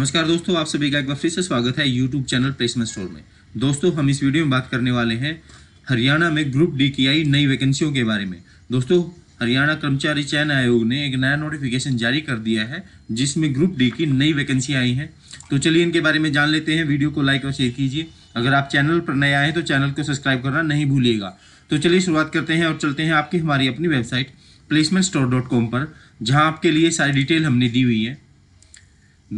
नमस्कार दोस्तों, आप सभी का एक बार फिर से स्वागत है यूट्यूब चैनल प्लेसमेंट स्टोर में। दोस्तों, हम इस वीडियो में बात करने वाले हैं हरियाणा में ग्रुप डी की आई नई वैकेंसियों के बारे में। दोस्तों, हरियाणा कर्मचारी चयन आयोग ने एक नया नोटिफिकेशन जारी कर दिया है जिसमें ग्रुप डी की नई वैकेंसी आई हैं। तो चलिए इनके बारे में जान लेते हैं। वीडियो को लाइक और शेयर कीजिए। अगर आप चैनल पर नए आए हैं तो चैनल को सब्सक्राइब करना नहीं भूलिएगा। तो चलिए शुरुआत करते हैं और चलते हैं आपकी हमारी अपनी वेबसाइट placementstore.com पर, जहाँ आपके लिए सारी डिटेल हमने दी हुई है।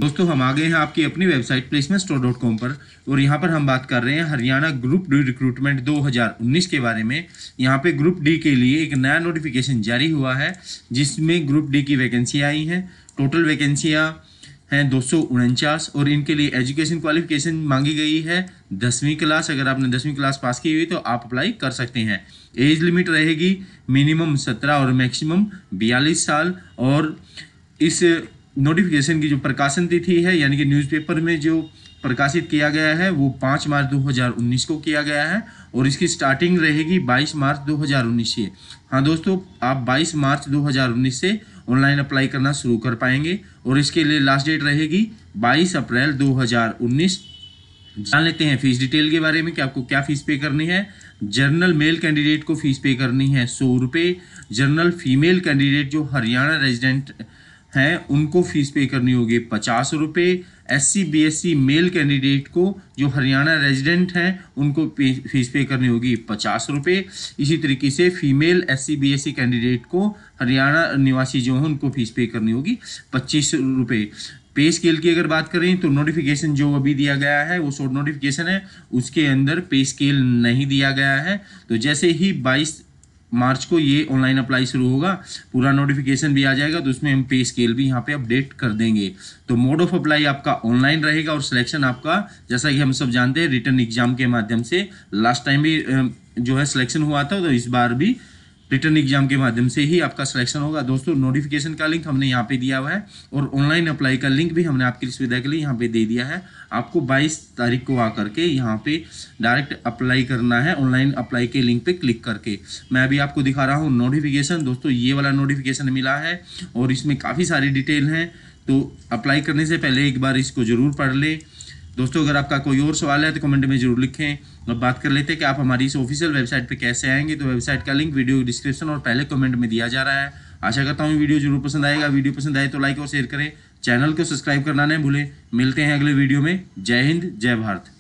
दोस्तों, हम आ गए हैं आपकी अपनी वेबसाइट placementstore.com पर और यहाँ पर हम बात कर रहे हैं हरियाणा ग्रुप डी रिक्रूटमेंट 2019 के बारे में। यहाँ पे ग्रुप डी के लिए एक नया नोटिफिकेशन जारी हुआ है जिसमें ग्रुप डी की वैकेंसी आई हैं। टोटल वैकेंसियाँ हैं 249 और इनके लिए एजुकेशन क्वालिफिकेशन मांगी गई है 10वीं क्लास। अगर आपने 10वीं क्लास पास की हुई तो आप अप्लाई कर सकते हैं। एज लिमिट रहेगी मिनिमम 17 और मैक्सिमम 42 साल। और इस नोटिफिकेशन की जो प्रकाशन तिथि है, यानी कि न्यूज़पेपर में जो प्रकाशित किया गया है, वो 5 मार्च 2019 को किया गया है और इसकी स्टार्टिंग रहेगी 22 मार्च 2019 से। हाँ दोस्तों, आप 22 मार्च 2019 से ऑनलाइन अप्लाई करना शुरू कर पाएंगे और इसके लिए लास्ट डेट रहेगी 22 अप्रैल 2019। जान लेते हैं फीस डिटेल के बारे में कि आपको क्या फ़ीस पे करनी है। जनरल मेल कैंडिडेट को फ़ीस पे करनी है 100 रुपये। जनरल फीमेल कैंडिडेट जो हरियाणा रेजिडेंट हैं उनको फीस पे करनी होगी 50 रुपये। SC BSc मेल कैंडिडेट को जो हरियाणा रेजिडेंट हैं उनको फीस पे करनी होगी 50 रुपये। इसी तरीके से फीमेल SC BSc कैंडिडेट को हरियाणा निवासी जो हैं उनको फीस पे करनी होगी 25 रुपये। पे स्केल की अगर बात करें तो नोटिफिकेशन जो अभी दिया गया है वो शॉर्ट नोटिफिकेशन है, उसके अंदर पे स्केल नहीं दिया गया है। तो जैसे ही 22 मार्च को ये ऑनलाइन अप्लाई शुरू होगा, पूरा नोटिफिकेशन भी आ जाएगा तो उसमें हम पे स्केल भी यहाँ पे अपडेट कर देंगे। तो मोड ऑफ अप्लाई आपका ऑनलाइन रहेगा और सिलेक्शन आपका, जैसा कि हम सब जानते हैं, रिटन एग्जाम के माध्यम से लास्ट टाइम भी जो है सिलेक्शन हुआ था, तो इस बार भी रिटन एग्जाम के माध्यम से ही आपका सिलेक्शन होगा। दोस्तों, नोटिफिकेशन का लिंक हमने यहाँ पे दिया हुआ है और ऑनलाइन अप्लाई का लिंक भी हमने आपकी सुविधा के लिए यहाँ पे दे दिया है। आपको 22 तारीख को आकर के यहाँ पे डायरेक्ट अप्लाई करना है, ऑनलाइन अप्लाई के लिंक पे क्लिक करके। मैं अभी आपको दिखा रहा हूँ नोटिफिकेशन। दोस्तों, ये वाला नोटिफिकेशन मिला है और इसमें काफ़ी सारी डिटेल हैं, तो अप्लाई करने से पहले एक बार इसको ज़रूर पढ़ लें। दोस्तों, अगर आपका कोई और सवाल है तो कमेंट में जरूर लिखें। अब बात कर लेते हैं कि आप हमारी इस ऑफिशियल वेबसाइट पे कैसे आएंगे। तो वेबसाइट का लिंक वीडियो डिस्क्रिप्शन और पहले कमेंट में दिया जा रहा है। आशा करता हूँ वीडियो जरूर पसंद आएगा। वीडियो पसंद आए तो लाइक और शेयर करें। चैनल को सब्सक्राइब करना नहीं भूलें। मिलते हैं अगले वीडियो में। जय हिंद, जय भारत।